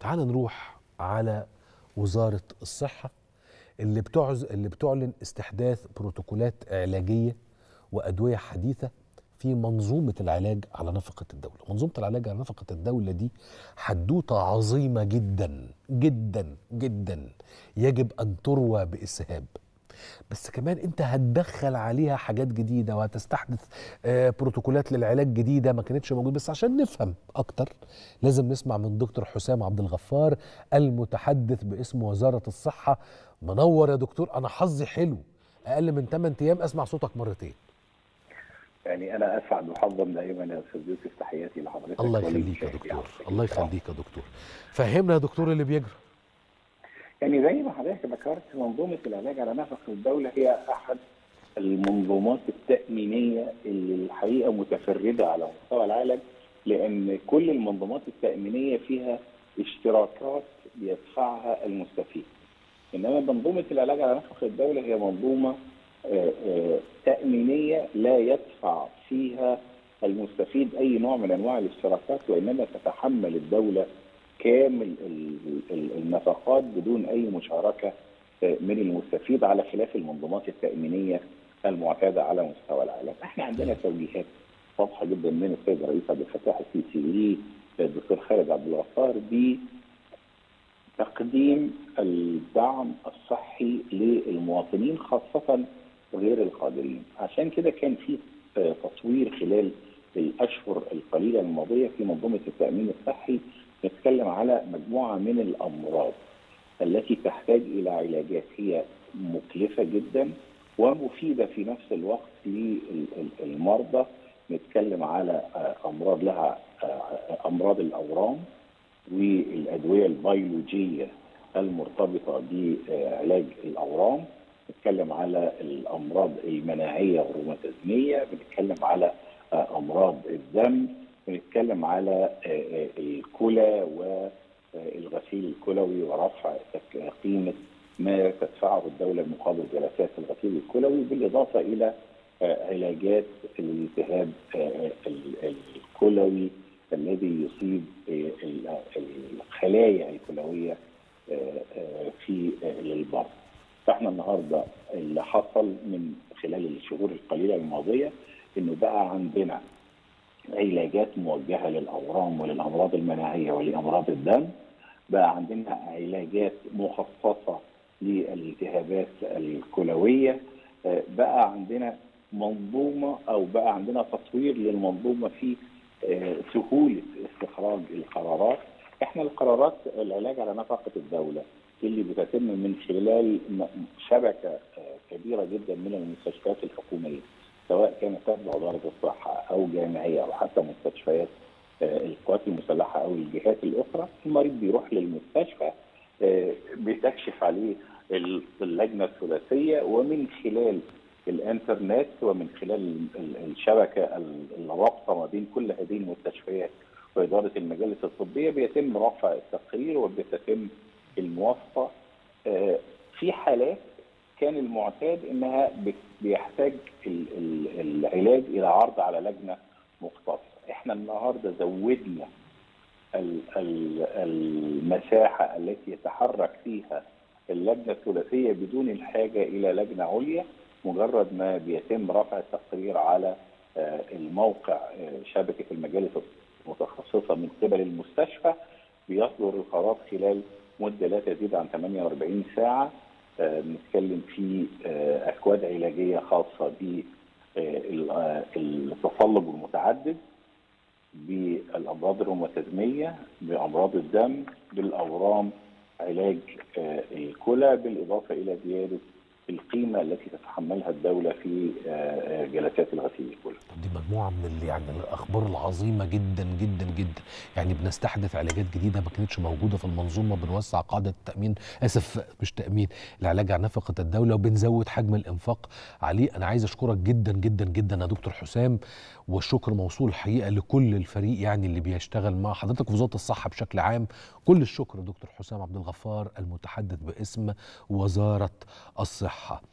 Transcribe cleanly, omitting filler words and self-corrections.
تعال نروح على وزارة الصحة اللي بتعلن استحداث بروتوكولات علاجية وأدوية حديثة في منظومة العلاج على نفقة الدولة. منظومة العلاج على نفقة الدولة دي حدوتة عظيمة جدا جدا جدا، يجب أن تروى بإسهاب. بس كمان انت هتدخل عليها حاجات جديدة وهتستحدث بروتوكولات للعلاج جديدة ما كانتش موجودة. بس عشان نفهم اكتر لازم نسمع من دكتور حسام عبد الغفار المتحدث باسم وزارة الصحة. منور يا دكتور، انا حظي حلو، اقل من 8 ايام اسمع صوتك مرتين. يعني انا اسعد وحظا دائما يا استاذ يوسف، تحياتي لحضرتك. الله يخليك يا دكتور، الله يخليك يا دكتور. فهمنا يا دكتور اللي بيجرى. يعني زي ما حضرتك ذكرت، منظومه العلاج على نفقه الدوله هي احد المنظومات التامينيه اللي الحقيقه متفرده على مستوى العالم، لان كل المنظومات التامينيه فيها اشتراكات بيدفعها المستفيد. انما منظومه العلاج على نفقه الدوله هي منظومه تامينيه لا يدفع فيها المستفيد اي نوع من انواع الاشتراكات، وانما تتحمل الدوله كامل النفقات بدون اي مشاركه من المستفيد، على خلاف المنظومات التامينيه المعتاده على مستوى العالم. احنا عندنا توجيهات واضحه جدا من السيد الرئيس عبد الفتاح السيسي للدكتور خالد عبد الغفار بتقديم الدعم الصحي للمواطنين خاصه غير القادرين. عشان كده كان في تصوير خلال الاشهر القليله الماضيه في منظومه التامين الصحي نتكلم على مجموعة من الأمراض التي تحتاج إلى علاجات هي مكلفة جدا ومفيدة في نفس الوقت للمرضى. نتكلم على أمراض لها أمراض الأورام والأدوية البيولوجية المرتبطة بعلاج الأورام، نتكلم على الأمراض المناعية والروماتيزمية، بنتكلم على أمراض الدم، بنتكلم على الكلى والغسيل الكلوي ورفع قيمة ما تدفعه الدولة مقابل جلسات الغسيل الكلوي، بالإضافة إلى علاجات الالتهاب الكلوي الذي يصيب الخلايا الكلوية في البطن. فإحنا النهاردة اللي حصل من خلال الشهور القليلة الماضية إنه بقى عندنا علاجات موجهه للاورام وللامراض المناعيه ولامراض الدم، بقى عندنا علاجات مخصصه للالتهابات الكلويه، بقى عندنا منظومه او بقى عندنا تطوير للمنظومه في سهوله استخراج القرارات. احنا القرارات العلاج على نفقه الدوله اللي بتتم من خلال شبكه كبيره جدا من المستشفيات الحكوميه، سواء كانت تابعه لوزاره الصحه او جامعيه او حتى مستشفيات القوات المسلحه او الجهات الاخرى، المريض بيروح للمستشفى بتكشف عليه اللجنه الثلاثيه، ومن خلال الانترنت ومن خلال الشبكه الرابطه ما بين كل هذه المستشفيات واداره المجالس الطبيه بيتم رفع التقرير وبتتم الموافقه في حالات كان المعتاد انها بيحتاج العلاج الى عرض على لجنه مختصه. احنا النهارده زودنا المساحه التي يتحرك فيها اللجنه الثلاثيه بدون الحاجه الى لجنه عليا، مجرد ما بيتم رفع التقرير على الموقع شبكه المجالس المتخصصه من قبل المستشفى، بيصدر القرار خلال مده لا تزيد عن 48 ساعه. بنتكلم في اكواد علاجيه خاصه بالتصلب المتعدد، بالامراض الروماتيزميه، بامراض الدم، بالاورام، علاج الكلى، بالاضافه الى زياده القيمه التي تتحملها الدوله في جلسات الغسيل الكلى. دي مجموعه من الاخبار العظيمه جدا جدا جدا. يعني بنستحدث علاجات جديده ما كانتش موجوده في المنظومه، بنوسع قاعده التامين، اسف مش تامين، العلاج على نفقه الدوله، وبنزود حجم الانفاق عليه. انا عايز اشكرك جدا جدا جدا يا دكتور حسام، والشكر موصول الحقيقه لكل الفريق يعني اللي بيشتغل مع حضرتك في وزاره الصحه بشكل عام. كل الشكر دكتور حسام عبد الغفار المتحدث باسم وزاره الصحه.